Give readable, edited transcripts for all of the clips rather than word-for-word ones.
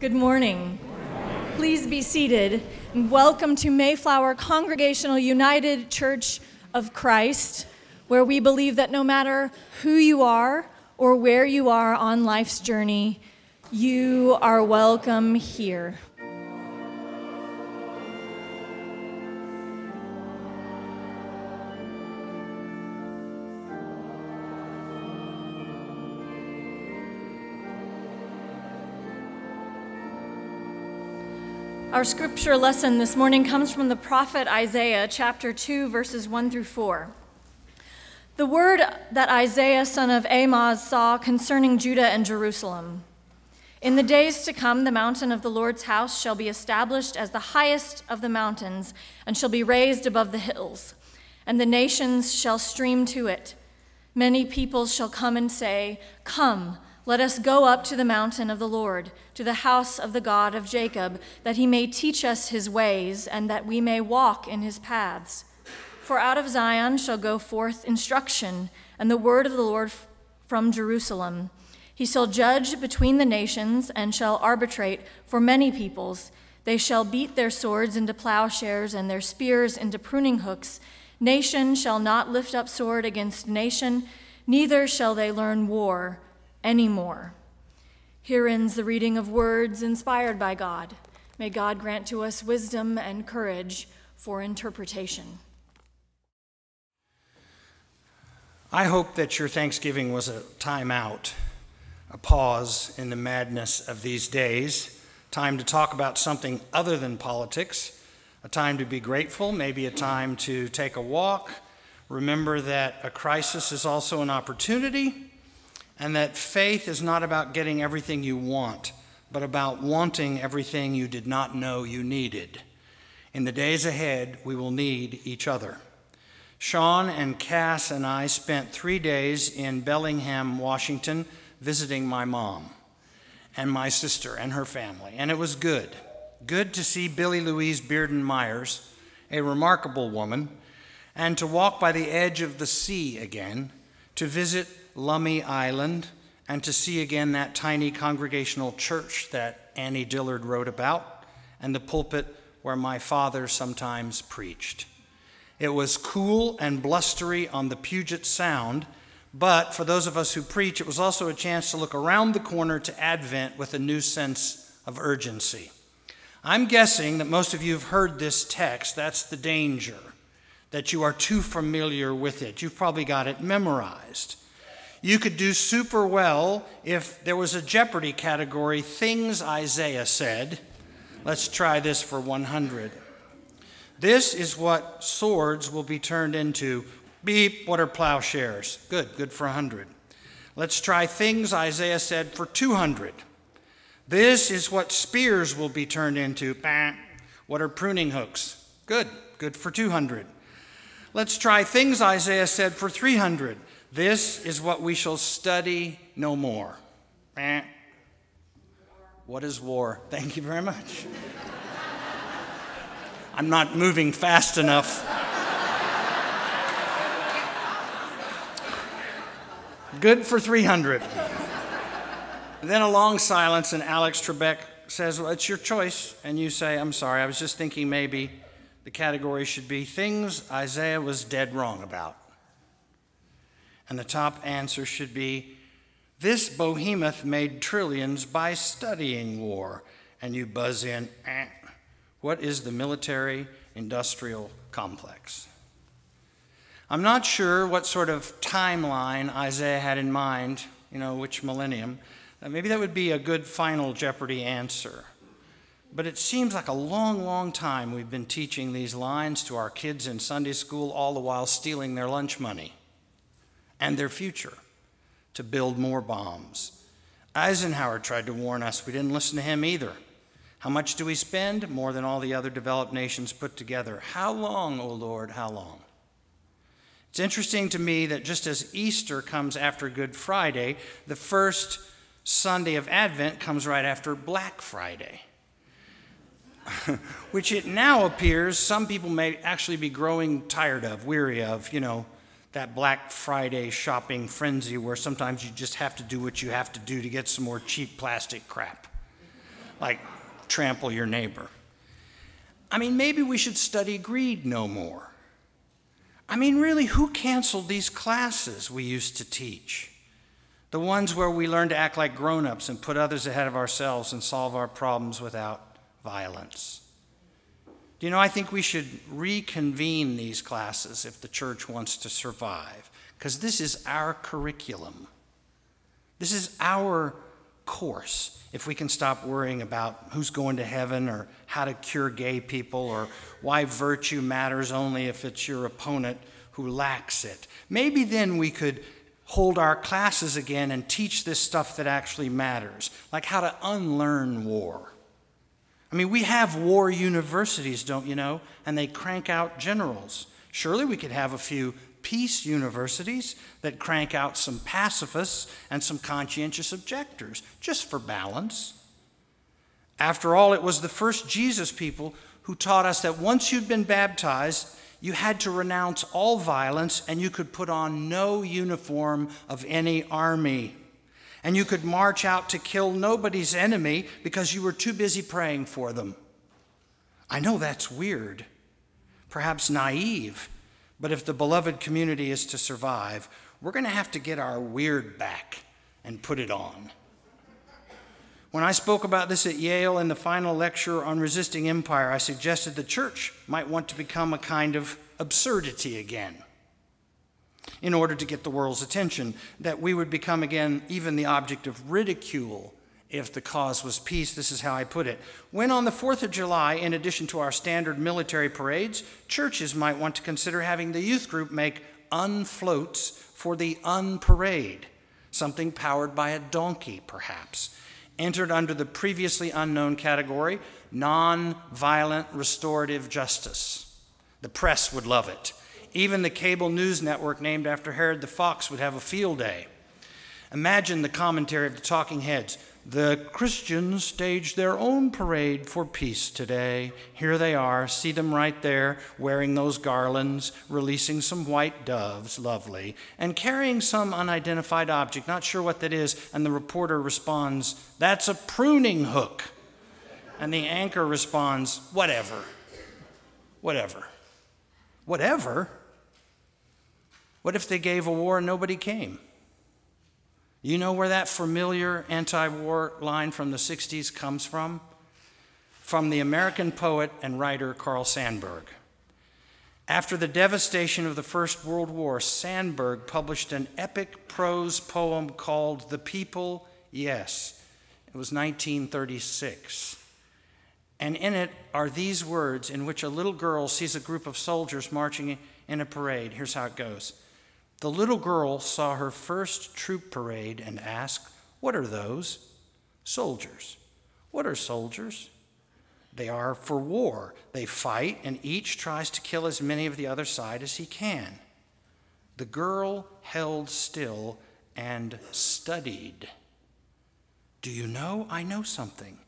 Good morning. Please be seated and welcome to Mayflower Congregational United Church of Christ, where we believe that no matter who you are or where you are on life's journey, you are welcome here. Our scripture lesson this morning comes from the prophet Isaiah, chapter 2, verses 1 through 4. The word that Isaiah, son of Amoz, saw concerning Judah and Jerusalem. In the days to come, the mountain of the Lord's house shall be established as the highest of the mountains and shall be raised above the hills, and the nations shall stream to it. Many peoples shall come and say, "Come, let us go up to the mountain of the Lord, to the house of the God of Jacob, that he may teach us his ways and that we may walk in his paths. For out of Zion shall go forth instruction and the word of the Lord from Jerusalem. He shall judge between the nations and shall arbitrate for many peoples. They shall beat their swords into plowshares and their spears into pruning hooks. Nation shall not lift up sword against nation, neither shall they learn war anymore." Here ends the reading of words inspired by God. May God grant to us wisdom and courage for interpretation. I hope that your Thanksgiving was a time out, a pause in the madness of these days, time to talk about something other than politics, a time to be grateful, maybe a time to take a walk, remember that a crisis is also an opportunity, and that faith is not about getting everything you want, but about wanting everything you did not know you needed. In the days ahead, we will need each other. Sean and Cass and I spent 3 days in Bellingham, Washington, visiting my mom and my sister and her family, and it was good. Good to see Billie Louise Bearden Myers, a remarkable woman, and to walk by the edge of the sea again, to visit Lummi Island, and to see again that tiny congregational church that Annie Dillard wrote about, and the pulpit where my father sometimes preached. It was cool and blustery on the Puget Sound, but for those of us who preach, it was also a chance to look around the corner to Advent with a new sense of urgency. I'm guessing that most of you have heard this text. That's the danger, that you are too familiar with it. You've probably got it memorized. You could do super well if there was a Jeopardy category, things Isaiah said. Let's try this for 100. This is what swords will be turned into. Beep, what are plowshares? Good, good for 100. Let's try things Isaiah said for 200. This is what spears will be turned into. Bah, what are pruning hooks? Good, good for 200. Let's try things Isaiah said for 300. This is what we shall study no more. Eh. What is war? Thank you very much. I'm not moving fast enough. Good for 300. And then a long silence, and Alex Trebek says, "Well, it's your choice." And you say, "I'm sorry, I was just thinking maybe the category should be things Isaiah was dead wrong about." And the top answer should be, "This behemoth made trillions by studying war." And you buzz in, "Eh, what is the military-industrial complex?" I'm not sure what sort of timeline Isaiah had in mind, you know, which millennium. Maybe that would be a good final Jeopardy answer. But it seems like a long, long time we've been teaching these lines to our kids in Sunday school, all the while stealing their lunch money and their future to build more bombs. Eisenhower tried to warn us. We didn't listen to him either. How much do we spend? More than all the other developed nations put together. How long, O Lord, how long? It's interesting to me that just as Easter comes after Good Friday, the first Sunday of Advent comes right after Black Friday, which it now appears some people may actually be growing tired of, weary of, you know, that Black Friday shopping frenzy where sometimes you just have to do what you have to do to get some more cheap plastic crap. like trample your neighbor. I mean, maybe we should study greed no more. I mean, really, who canceled these classes we used to teach? The ones where we learned to act like grown-ups and put others ahead of ourselves and solve our problems without violence. Do you know, I think we should reconvene these classes if the church wants to survive, because this is our curriculum. This is our course. If we can stop worrying about who's going to heaven or how to cure gay people or why virtue matters only if it's your opponent who lacks it. Maybe then we could hold our classes again and teach this stuff that actually matters, like how to unlearn war. I mean, we have war universities, don't you know? And they crank out generals. Surely we could have a few peace universities that crank out some pacifists and some conscientious objectors, just for balance. After all, it was the first Jesus people who taught us that once you'd been baptized, you had to renounce all violence and you could put on no uniform of any army. And you could march out to kill nobody's enemy because you were too busy praying for them. I know that's weird, perhaps naive, but if the beloved community is to survive, we're going to have to get our weird back and put it on. When I spoke about this at Yale in the final lecture on resisting empire, I suggested the church might want to become a kind of absurdity again, in order to get the world's attention, that we would become again even the object of ridicule if the cause was peace. This is how I put it. When on the 4th of July, in addition to our standard military parades, churches might want to consider having the youth group make unfloats for the unparade, something powered by a donkey perhaps, entered under the previously unknown category, non-violent restorative justice. The press would love it. Even the cable news network named after Herod the Fox would have a field day. Imagine the commentary of the talking heads. The Christians staged their own parade for peace today. Here they are, see them right there, wearing those garlands, releasing some white doves, lovely, and carrying some unidentified object, not sure what that is, and the reporter responds, "That's a pruning hook." And the anchor responds, "Whatever, whatever, whatever." What if they gave a war and nobody came? You know where that familiar anti-war line from the 60s comes from? From the American poet and writer Carl Sandburg. After the devastation of the First World War, Sandburg published an epic prose poem called The People, Yes. It was 1936. And in it are these words in which a little girl sees a group of soldiers marching in a parade. Here's how it goes. The little girl saw her first troop parade and asked, "What are those?" "Soldiers." "What are soldiers?" "They are for war. They fight, and each tries to kill as many of the other side as he can." The girl held still and studied. "Do you know? I know something."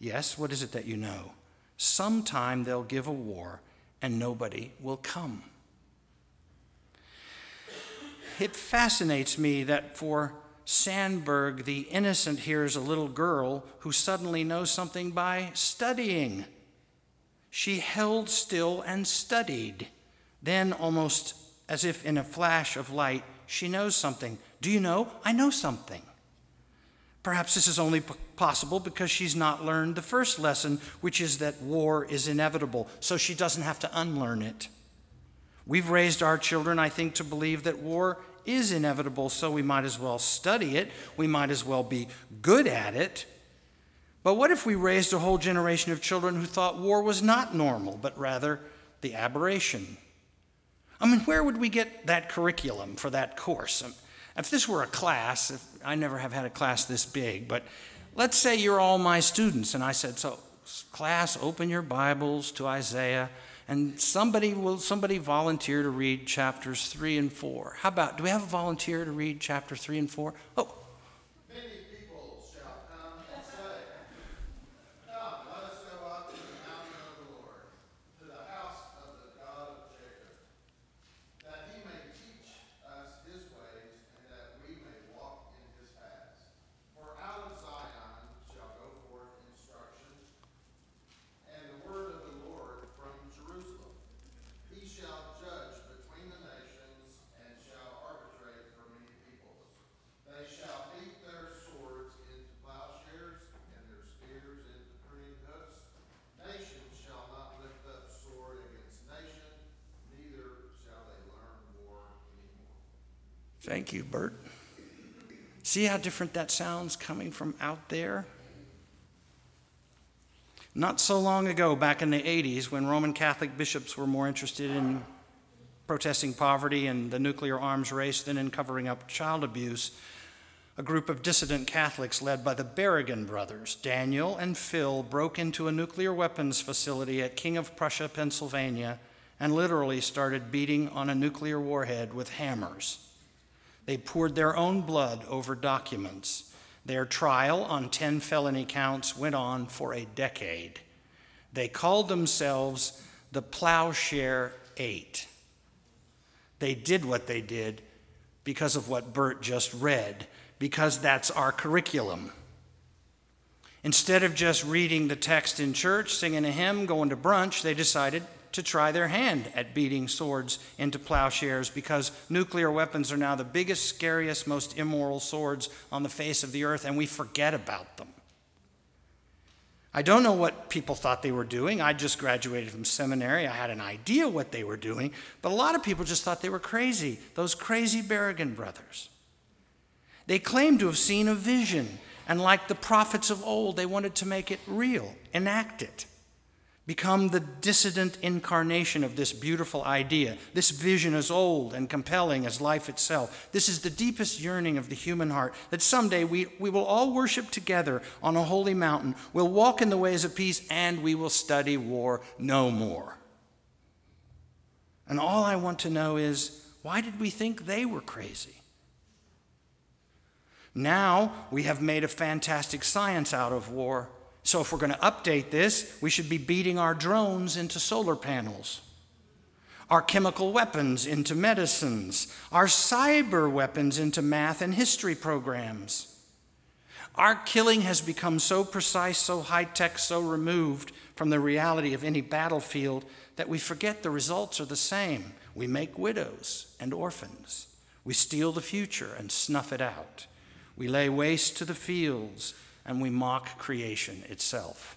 "Yes, what is it that you know?" "Sometime they'll give a war, and nobody will come." It fascinates me that for Sandburg, the innocent here is a little girl who suddenly knows something by studying. She held still and studied. Then, almost as if in a flash of light, she knows something. "Do you know? I know something." Perhaps this is only possible because she's not learned the first lesson, which is that war is inevitable, so she doesn't have to unlearn it. We've raised our children, I think, to believe that war is inevitable, so we might as well study it. We might as well be good at it. But what if we raised a whole generation of children who thought war was not normal, but rather the aberration? I mean, where would we get that curriculum for that course? If this were a class, I never have had a class this big, but let's say you're all my students, and I said, "So, class, open your Bibles to Isaiah." And somebody volunteer to read chapters 3 and 4. How about, do we have a volunteer to read chapter 3 and 4? Oh. Many people shall come and say, "Come, let us go up to the mountain of the Lord, to the house of the God of Jacob, that he may teach us his ways, and that we may walk in his paths. For out of Zion shall go forth instruction." Thank you, Bert. See how different that sounds coming from out there? Not so long ago, back in the 80s, when Roman Catholic bishops were more interested in protesting poverty and the nuclear arms race than in covering up child abuse, a group of dissident Catholics led by the Berrigan brothers, Daniel and Phil, broke into a nuclear weapons facility at King of Prussia, Pennsylvania, and literally started beating on a nuclear warhead with hammers. They poured their own blood over documents. Their trial on 10 felony counts went on for a decade. They called themselves the Plowshare Eight. They did what they did because of what Bert just read, because that's our curriculum. Instead of just reading the text in church, singing a hymn, going to brunch, they decided to try their hand at beating swords into plowshares, because nuclear weapons are now the biggest, scariest, most immoral swords on the face of the earth, and we forget about them. I don't know what people thought they were doing. I just graduated from seminary. I had an idea what they were doing, but a lot of people just thought they were crazy, those crazy Berrigan brothers. They claimed to have seen a vision, and like the prophets of old, they wanted to make it real, enact it. Become the dissident incarnation of this beautiful idea. This vision is old and compelling as life itself. This is the deepest yearning of the human heart, that someday we will all worship together on a holy mountain. We'll walk in the ways of peace, and we will study war no more. And all I want to know is, why did we think they were crazy? Now we have made a fantastic science out of war. So if we're going to update this, we should be beating our drones into solar panels, our chemical weapons into medicines, our cyber weapons into math and history programs. Our killing has become so precise, so high-tech, so removed from the reality of any battlefield that we forget the results are the same. We make widows and orphans. We steal the future and snuff it out. We lay waste to the fields, and we mock creation itself.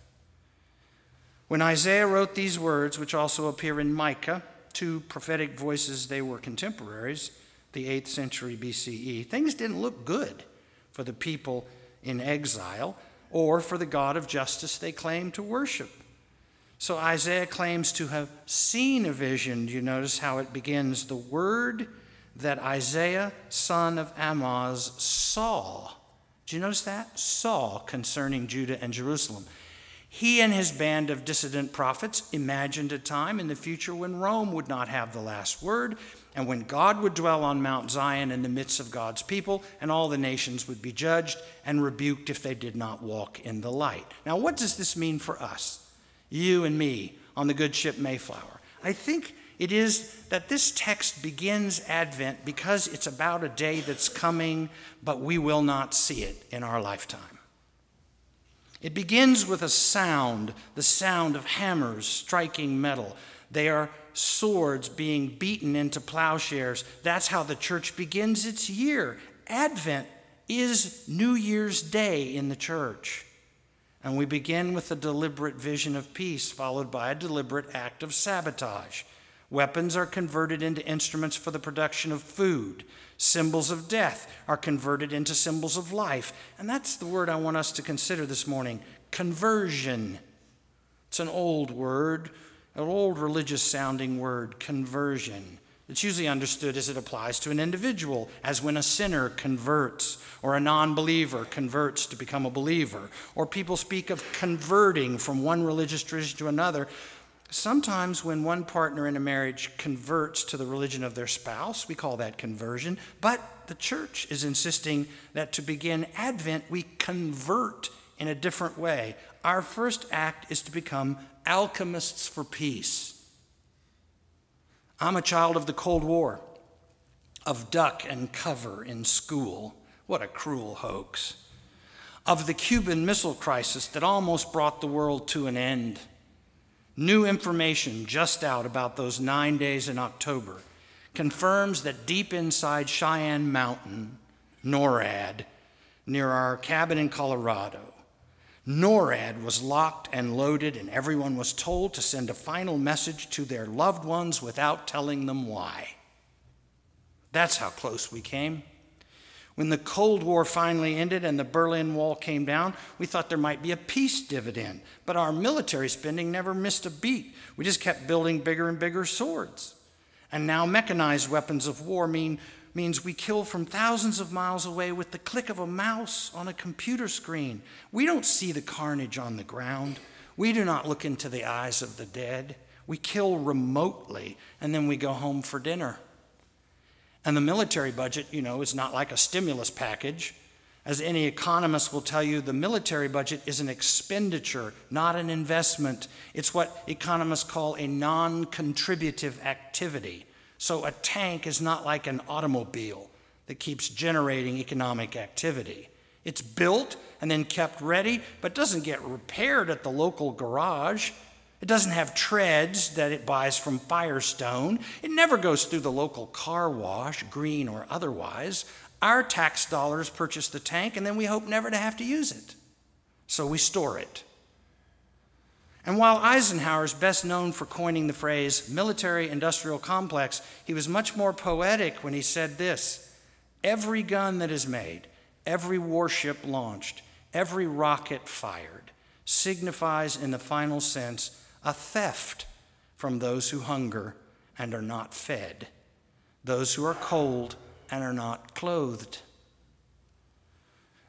When Isaiah wrote these words, which also appear in Micah, two prophetic voices, they were contemporaries, the 8th century BCE, things didn't look good for the people in exile or for the God of justice they claimed to worship. So Isaiah claims to have seen a vision. You notice how it begins, the word that Isaiah, son of Amoz, saw. Do you notice that? Saw concerning Judah and Jerusalem. He and his band of dissident prophets imagined a time in the future when Rome would not have the last word, and when God would dwell on Mount Zion in the midst of God's people, and all the nations would be judged and rebuked if they did not walk in the light. Now, what does this mean for us, you and me, on the good ship Mayflower? I think it is that this text begins Advent because it's about a day that's coming, but we will not see it in our lifetime. It begins with a sound, the sound of hammers striking metal. They are swords being beaten into plowshares. That's how the church begins its year. Advent is New Year's Day in the church. And we begin with a deliberate vision of peace, followed by a deliberate act of sabotage. Weapons are converted into instruments for the production of food. Symbols of death are converted into symbols of life. And that's the word I want us to consider this morning, conversion. It's an old word, an old religious-sounding word, conversion. It's usually understood as it applies to an individual, as when a sinner converts, or a non-believer converts to become a believer, or people speak of converting from one religious tradition to another. Sometimes when one partner in a marriage converts to the religion of their spouse, we call that conversion, but the church is insisting that to begin Advent, we convert in a different way. Our first act is to become alchemists for peace. I'm a child of the Cold War, of duck and cover in school. What a cruel hoax. Of the Cuban Missile Crisis that almost brought the world to an end. New information just out about those 9 days in October confirms that deep inside Cheyenne Mountain, NORAD, near our cabin in Colorado, NORAD was locked and loaded, and everyone was told to send a final message to their loved ones without telling them why. That's how close we came. When the Cold War finally ended and the Berlin Wall came down, we thought there might be a peace dividend, but our military spending never missed a beat. We just kept building bigger and bigger swords. And now mechanized weapons of war means we kill from thousands of miles away with the click of a mouse on a computer screen. We don't see the carnage on the ground. We do not look into the eyes of the dead. We kill remotely, and then we go home for dinner. And the military budget, you know, is not like a stimulus package. As any economist will tell you, the military budget is an expenditure, not an investment. It's what economists call a non-contributive activity. So a tank is not like an automobile that keeps generating economic activity. It's built and then kept ready, but doesn't get repaired at the local garage. It doesn't have treads that it buys from Firestone. It never goes through the local car wash, green or otherwise. Our tax dollars purchase the tank, and then we hope never to have to use it. So we store it. And while Eisenhower is best known for coining the phrase military-industrial complex, he was much more poetic when he said this: every gun that is made, every warship launched, every rocket fired, signifies in the final sense a theft from those who hunger and are not fed, those who are cold and are not clothed.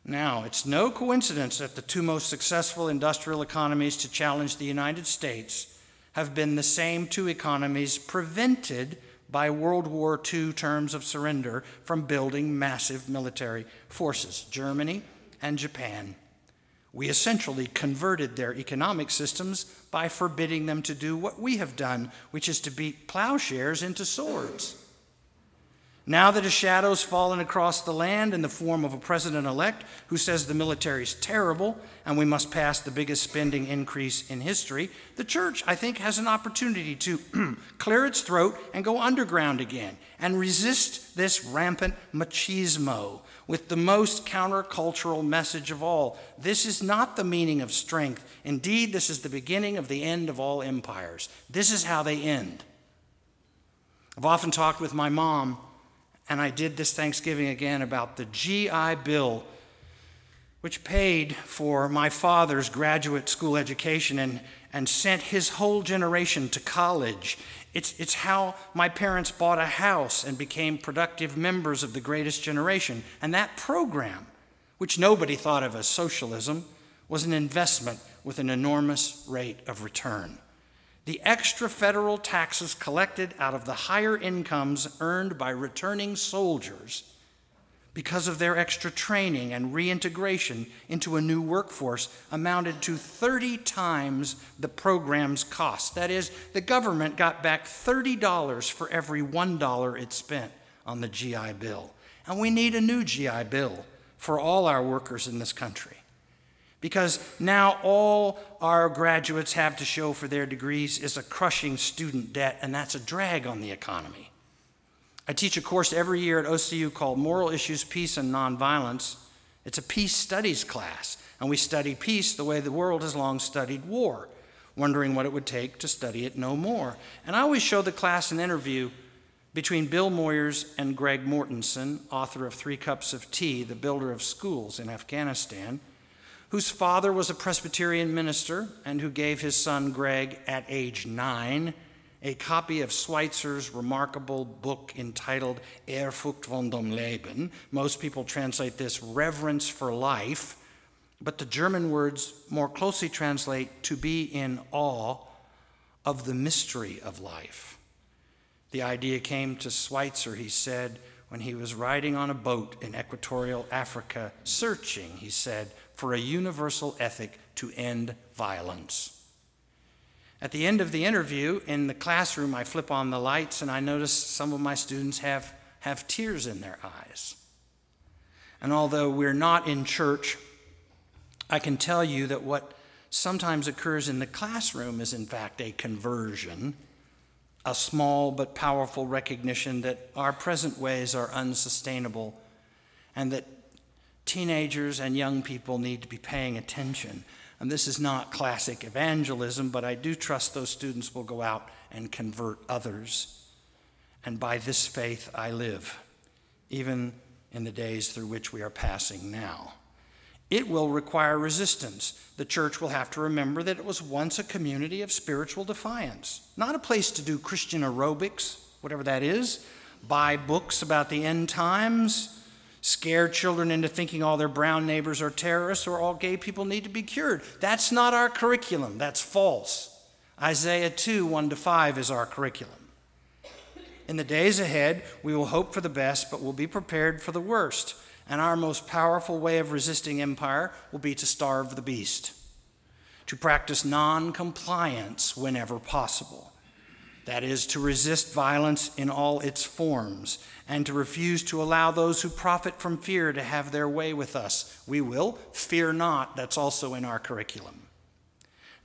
Now, it's no coincidence that the two most successful industrial economies to challenge the United States have been the same two economies prevented by World War II terms of surrender from building massive military forces, Germany and Japan. We essentially converted their economic systems by forbidding them to do what we have done, which is to beat plowshares into swords. Now that a shadow's fallen across the land in the form of a president-elect who says the military's terrible and we must pass the biggest spending increase in history, the church, I think, has an opportunity to clear its throat and go underground again and resist this rampant machismo with the most countercultural message of all. This is not the meaning of strength. Indeed, this is the beginning of the end of all empires. This is how they end. I've often talked with my mom, and I did this Thanksgiving again, about the GI Bill, which paid for my father's graduate school education and sent his whole generation to college. It's how my parents bought a house and became productive members of the greatest generation. And that program, which nobody thought of as socialism, was an investment with an enormous rate of return. The extra federal taxes collected out of the higher incomes earned by returning soldiers because of their extra training and reintegration into a new workforce amounted to 30 times the program's cost. That is, the government got back $30 for every $1 it spent on the GI Bill. And we need a new GI Bill for all our workers in this country, because now all our graduates have to show for their degrees is a crushing student debt, and that's a drag on the economy. I teach a course every year at OCU called Moral Issues, Peace, and Nonviolence. It's a peace studies class, and we study peace the way the world has long studied war, wondering what it would take to study it no more. And I always show the class an interview between Bill Moyers and Greg Mortensen, author of 3 Cups of Tea, The Builder of Schools in Afghanistan, whose father was a Presbyterian minister and who gave his son Greg, at age 9, a copy of Schweitzer's remarkable book entitled Ehrfurcht von dem Leben. Most people translate this reverence for life, but the German words more closely translate to be in awe of the mystery of life. The idea came to Schweitzer, he said, when he was riding on a boat in equatorial Africa, searching, he said, for a universal ethic to end violence. At the end of the interview, in the classroom, I flip on the lights and I notice some of my students have tears in their eyes. And although we're not in church, I can tell you that what sometimes occurs in the classroom is in fact a conversion, a small but powerful recognition that our present ways are unsustainable and that teenagers and young people need to be paying attention. And this is not classic evangelism, but I do trust those students will go out and convert others. And by this faith I live. even in the days through which we are passing now. It will require resistance. The church will have to remember that it was once a community of spiritual defiance, not a place to do Christian aerobics, whatever that is, buy books about the end times, scare children into thinking all their brown neighbors are terrorists or all gay people need to be cured. That's not our curriculum. That's false. Isaiah 2, 1-5 is our curriculum. In the days ahead, we will hope for the best, but we'll be prepared for the worst. And our most powerful way of resisting empire will be to starve the beast, to practice non-compliance whenever possible. That is, to resist violence in all its forms and to refuse to allow those who profit from fear to have their way with us. We will fear not. That's also in our curriculum.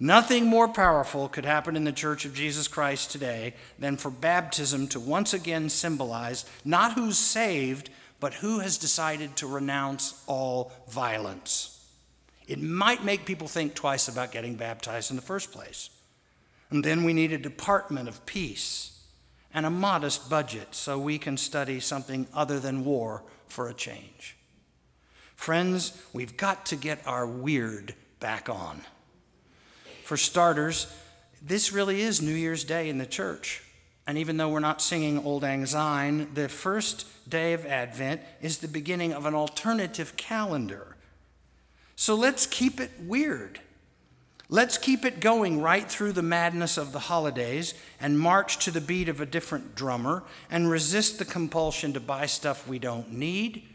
Nothing more powerful could happen in the Church of Jesus Christ today than for baptism to once again symbolize not who's saved, but who has decided to renounce all violence. It might make people think twice about getting baptized in the first place. And then we need a department of peace and a modest budget so we can study something other than war for a change. Friends, we've got to get our weird back on. For starters, this really is New Year's Day in the church. And even though we're not singing Auld Lang Syne, the first day of Advent is the beginning of an alternative calendar. So let's keep it weird. Let's keep it going right through the madness of the holidays and march to the beat of a different drummer and resist the compulsion to buy stuff we don't need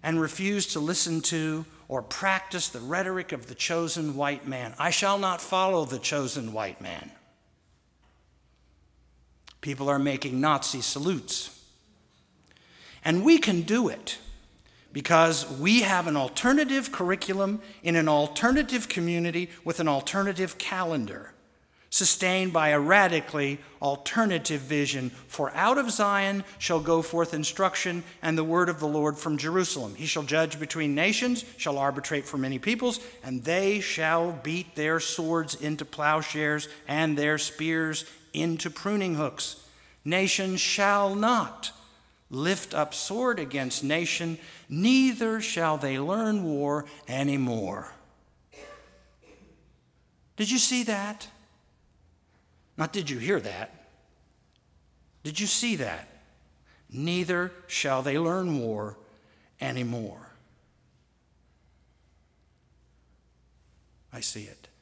and refuse to listen to or practice the rhetoric of the chosen white man. I shall not follow the chosen white man. People are making Nazi salutes. And we can do it, because we have an alternative curriculum in an alternative community with an alternative calendar, sustained by a radically alternative vision. For out of Zion shall go forth instruction and the word of the Lord from Jerusalem. He shall judge between nations, shall arbitrate for many peoples, and they shall beat their swords into plowshares and their spears into pruning hooks. Nation shall not lift up sword against nation, neither shall they learn war anymore. Did you see that? Not did you hear that? Did you see that? Neither shall they learn war anymore. I see it.